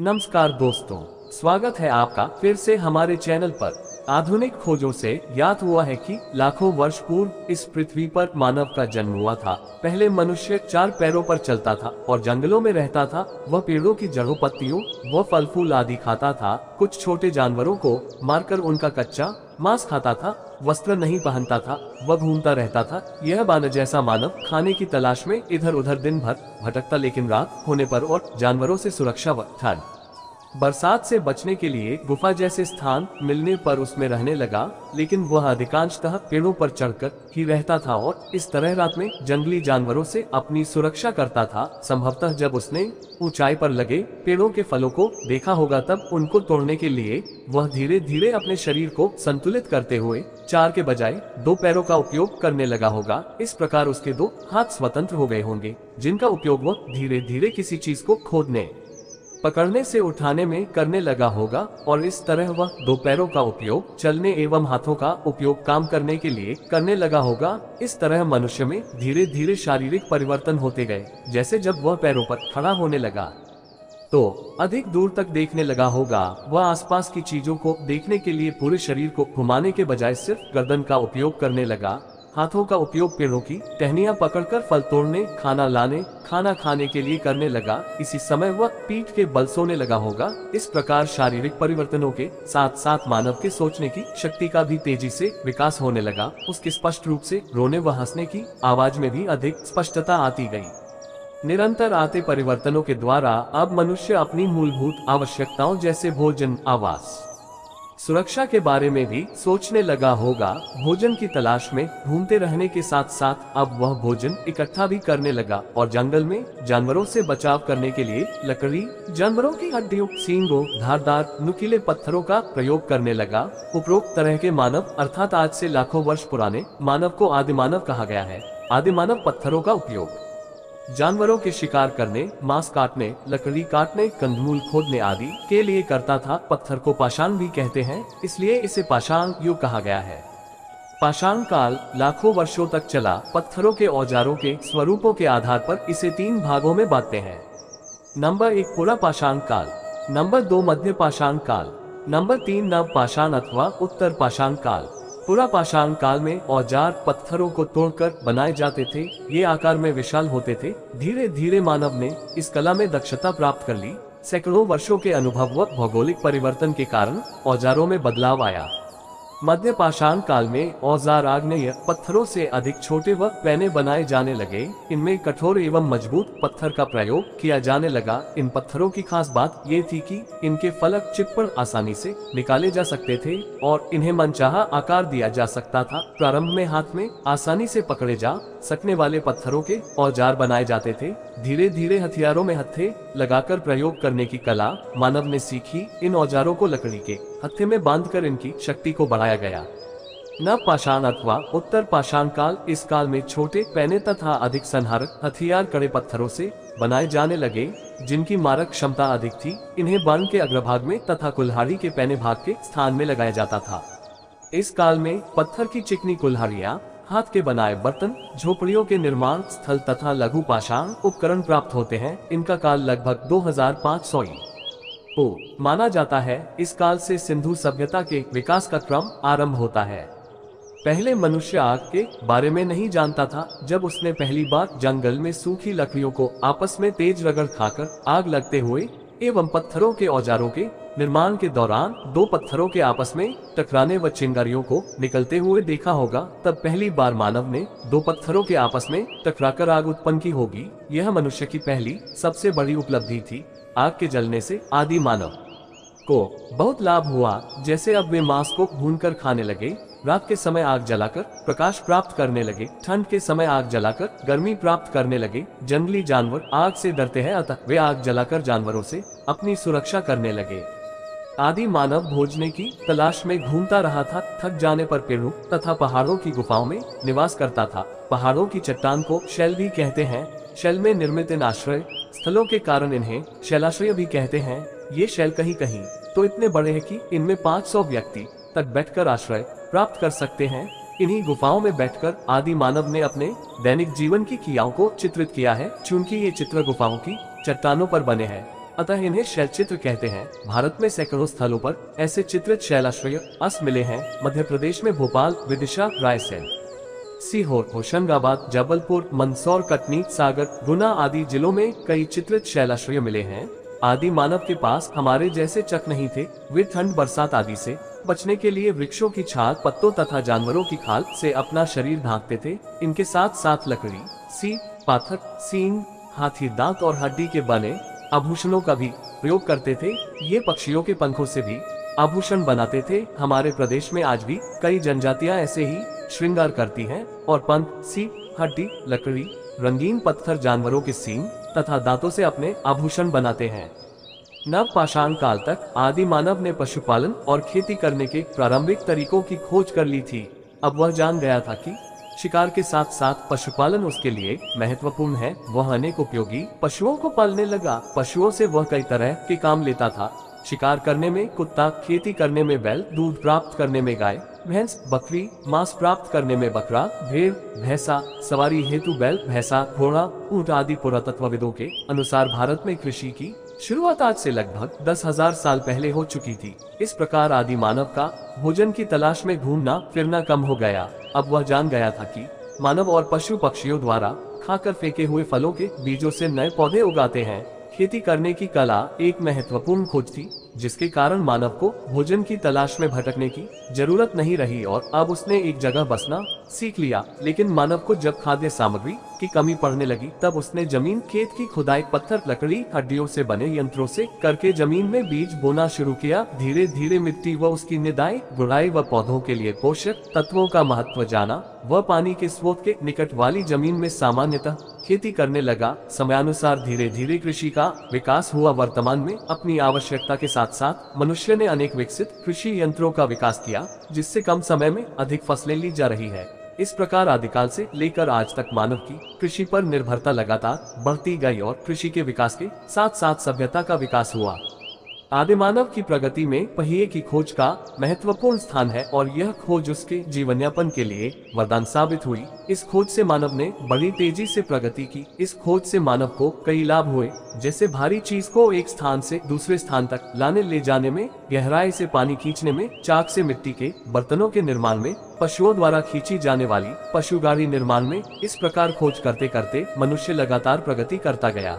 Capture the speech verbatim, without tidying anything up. नमस्कार दोस्तों, स्वागत है आपका फिर से हमारे चैनल पर। आधुनिक खोजों से ज्ञात हुआ है कि लाखों वर्ष पूर्व इस पृथ्वी पर मानव का जन्म हुआ था। पहले मनुष्य चार पैरों पर चलता था और जंगलों में रहता था। वह पेड़ों की जड़ों, पत्तियों व फल फूल आदि खाता था। कुछ छोटे जानवरों को मारकर उनका कच्चा मांस खाता था। वस्त्र नहीं पहनता था, वह घूमता रहता था। यह बानर जैसा मानव खाने की तलाश में इधर उधर दिन भर भटकता, लेकिन रात होने पर और जानवरों से सुरक्षा व ठंड, बरसात से बचने के लिए गुफा जैसे स्थान मिलने पर उसमें रहने लगा। लेकिन वह अधिकांशतः पेड़ों पर चढ़कर ही रहता था और इस तरह रात में जंगली जानवरों से अपनी सुरक्षा करता था। संभवतः जब उसने ऊंचाई पर लगे पेड़ों के फलों को देखा होगा, तब उनको तोड़ने के लिए वह धीरे धीरे अपने शरीर को संतुलित करते हुए चार के बजाय दो पैरों का उपयोग करने लगा होगा। इस प्रकार उसके दो हाथ स्वतंत्र हो गए होंगे, जिनका उपयोग वह धीरे धीरे किसी चीज को खोदने, पकड़ने से उठाने में करने लगा होगा। और इस तरह वह दो पैरों का उपयोग चलने एवं हाथों का उपयोग काम करने के लिए करने लगा होगा। इस तरह मनुष्य में धीरे धीरे शारीरिक परिवर्तन होते गए। जैसे जब वह पैरों पर खड़ा होने लगा तो अधिक दूर तक देखने लगा होगा। वह आसपास की चीजों को देखने के लिए पूरे शरीर को घुमाने के बजाय सिर्फ गर्दन का उपयोग करने लगा। हाथों का उपयोग पेड़ों की टहनियां पकड़कर फल तोड़ने, खाना लाने, खाना खाने के लिए करने लगा। इसी समय वह पीठ के बल सोने लगा होगा। इस प्रकार शारीरिक परिवर्तनों के साथ साथ मानव के सोचने की शक्ति का भी तेजी से विकास होने लगा। उसके स्पष्ट रूप से रोने व हंसने की आवाज में भी अधिक स्पष्टता आती गई। निरंतर आते परिवर्तनों के द्वारा अब मनुष्य अपनी मूलभूत आवश्यकताओं जैसे भोजन, आवास, सुरक्षा के बारे में भी सोचने लगा होगा। भोजन की तलाश में घूमते रहने के साथ साथ अब वह भोजन इकट्ठा भी करने लगा और जंगल में जानवरों से बचाव करने के लिए लकड़ी, जानवरों की हड्डियों, सींगों, धारदार नुकीले पत्थरों का प्रयोग करने लगा। उपरोक्त तरह के मानव अर्थात आज से लाखों वर्ष पुराने मानव को आदिमानव कहा गया है। आदिमानव पत्थरों का उपयोग जानवरों के शिकार करने, मांस काटने, लकड़ी काटने, कंदमूल खोदने आदि के लिए करता था। पत्थर को पाषाण भी कहते हैं, इसलिए इसे पाषाण युग कहा गया है। पाषाण काल लाखों वर्षों तक चला। पत्थरों के औजारों के स्वरूपों के आधार पर इसे तीन भागों में बांटते हैं। नंबर एक पूरा पाषाण काल, नंबर दो मध्य पाषाण काल, नंबर तीन नव पाषाण अथवा उत्तर पाषाण काल। पूरा पाषाण काल में औजार पत्थरों को तोड़कर बनाए जाते थे। ये आकार में विशाल होते थे। धीरे धीरे मानव ने इस कला में दक्षता प्राप्त कर ली। सैकड़ों वर्षों के अनुभव व भौगोलिक परिवर्तन के कारण औजारों में बदलाव आया। मध्य पाषाण काल में औजार आग्नेय पत्थरों से अधिक छोटे व पैने बनाए जाने लगे। इनमें कठोर एवं मजबूत पत्थर का प्रयोग किया जाने लगा। इन पत्थरों की खास बात ये थी कि इनके फलक चिप्पड़ आसानी से निकाले जा सकते थे और इन्हें मनचाहा आकार दिया जा सकता था। प्रारंभ में हाथ में आसानी से पकड़े जा सकने वाले पत्थरों के औजार बनाए जाते थे। धीरे धीरे हथियारों में हत्थे लगाकर प्रयोग करने की कला मानव ने सीखी। इन औजारों को लकड़ी के हत्थे में बांधकर इनकी शक्ति को बढ़ाया गया। नव पाषाण अथवा उत्तर पाषाण काल, इस काल में छोटे पैने तथा अधिक संहारक हथियार कड़े पत्थरों से बनाए जाने लगे, जिनकी मारक क्षमता अधिक थी। इन्हें बाण के अग्रभाग में तथा कुल्हाड़ी के पैने भाग के स्थान में लगाया जाता था। इस काल में पत्थर की चिकनी कुल्हाड़ियाँ, हाथ के बनाए बर्तन, झोपड़ियों के निर्माण स्थल तथा लघु पाषाण उपकरण प्राप्त होते हैं। इनका काल लगभग दो हजार पाँच सौ ओ, माना जाता है। इस काल से सिंधु सभ्यता के विकास का क्रम आरंभ होता है। पहले मनुष्य आग के बारे में नहीं जानता था। जब उसने पहली बार जंगल में सूखी लकड़ियों को आपस में तेज रगड़ खाकर आग लगते हुए एवं पत्थरों के औजारों के निर्माण के दौरान दो पत्थरों के आपस में टकराने व चिंगारियों को निकलते हुए देखा होगा, तब पहली बार मानव ने दो पत्थरों के आपस में टकराकर आग उत्पन्न की होगी। यह मनुष्य की पहली सबसे बड़ी उपलब्धि थी। आग के जलने से आदि मानव को बहुत लाभ हुआ। जैसे अब वे मांस को भूनकर खाने लगे, रात के समय आग जलाकर प्रकाश प्राप्त करने लगे, ठंड के समय आग जलाकर गर्मी प्राप्त करने लगे। जंगली जानवर आग से डरते हैं, अतः वे आग जलाकर जानवरों से अपनी सुरक्षा करने लगे। आदि मानव भोजने की तलाश में घूमता रहा था। थक जाने पर पेड़ों तथा पहाड़ों की गुफाओं में निवास करता था। पहाड़ों की चट्टान को शैल भी कहते हैं। शैल में निर्मित इन आश्रय स्थलों के कारण इन्हें शैलाश्रय भी कहते हैं। ये शैल कहीं कहीं तो इतने बड़े हैं कि इनमें पाँच सौ व्यक्ति तक बैठकर आश्रय प्राप्त कर सकते हैं। इन्हीं गुफाओं में बैठकर आदि मानव ने अपने दैनिक जीवन की क्रियाओं को चित्रित किया है। चूंकि ये चित्र गुफाओं की चट्टानों पर बने हैं, अतः इन्हें शैल चित्र कहते हैं। भारत में सैकड़ों स्थलों पर ऐसे चित्रित शैलाश्रय अस मिले हैं। मध्य प्रदेश में भोपाल, विदिशा, रायसेन, सीहोर, होशंगाबाद, जबलपुर, मंदसौर, कटनी, सागर, गुना आदि जिलों में कई चित्रित शैलाश्रय मिले हैं। आदि मानव के पास हमारे जैसे चक नहीं थे। वे ठंड, बरसात आदि से बचने के लिए वृक्षों की छाल, पत्तों तथा जानवरों की खाल से अपना शरीर ढांकते थे। इनके साथ साथ लकड़ी, सीप, पाथर, सींग, हाथी दांत और हड्डी के बने आभूषणों का भी प्रयोग करते थे। ये पक्षियों के पंखों से भी आभूषण बनाते थे। हमारे प्रदेश में आज भी कई जनजातियां ऐसे ही श्रृंगार करती हैं और पंख, सीप, हड्डी, लकड़ी, रंगीन पत्थर, जानवरों के सींग तथा दांतों से अपने आभूषण बनाते हैं। नवपाषाण काल तक आदि मानव ने पशुपालन और खेती करने के प्रारंभिक तरीकों की खोज कर ली थी। अब वह जान गया था कि शिकार के साथ साथ पशुपालन उसके लिए महत्वपूर्ण है। वह अनेक उपयोगी पशुओं को पालने लगा। पशुओं से वह कई तरह के काम लेता था। शिकार करने में कुत्ता, खेती करने में बैल, दूध प्राप्त करने में गाय, भैंस, बकरी, मांस प्राप्त करने में बकरा, भेड़, भैंसा, सवारी हेतु बैल, भैंसा, घोड़ा, ऊंट आदि। पुरातत्वविदों के अनुसार भारत में कृषि की शुरुआत आज से लगभग दस हजार साल पहले हो चुकी थी। इस प्रकार आदि मानव का भोजन की तलाश में घूमना फिरना कम हो गया। अब वह जान गया था कि मानव और पशु पक्षियों द्वारा खाकर फेंके हुए फलों के बीजों से नए पौधे उगाते हैं। खेती करने की कला एक महत्वपूर्ण खोज थी, जिसके कारण मानव को भोजन की तलाश में भटकने की जरूरत नहीं रही और अब उसने एक जगह बसना सीख लिया। लेकिन मानव को जब खाद्य सामग्री की कमी पड़ने लगी, तब उसने जमीन, खेत की खुदाई पत्थर, लकड़ी, हड्डियों से बने यंत्रों से करके जमीन में बीज बोना शुरू किया। धीरे धीरे मिट्टी व उसकी निदाई, गुड़ाई व पौधों के लिए पोषक तत्वों का महत्व जाना। वह पानी के स्रोत के निकट वाली जमीन में सामान्यतः खेती करने लगा। समयानुसार धीरे धीरे कृषि का विकास हुआ। वर्तमान में अपनी आवश्यकता के साथ साथ मनुष्य ने अनेक विकसित कृषि यंत्रों का विकास किया, जिससे कम समय में अधिक फसलें ली जा रही है। इस प्रकार आदिकाल से लेकर आज तक मानव की कृषि पर निर्भरता लगातार बढ़ती गई और कृषि के विकास के साथ साथ सभ्यता का विकास हुआ। आदि मानव की प्रगति में पहिए की खोज का महत्वपूर्ण स्थान है और यह खोज उसके जीवनयापन के लिए वरदान साबित हुई। इस खोज से मानव ने बड़ी तेजी से प्रगति की। इस खोज से मानव को कई लाभ हुए, जैसे भारी चीज को एक स्थान से दूसरे स्थान तक लाने ले जाने में, गहराई से पानी खींचने में, चाक से मिट्टी के बर्तनों के निर्माण में, पशुओं द्वारा खींची जाने वाली पशुगाड़ी निर्माण में। इस प्रकार खोज करते करते मनुष्य लगातार प्रगति करता गया।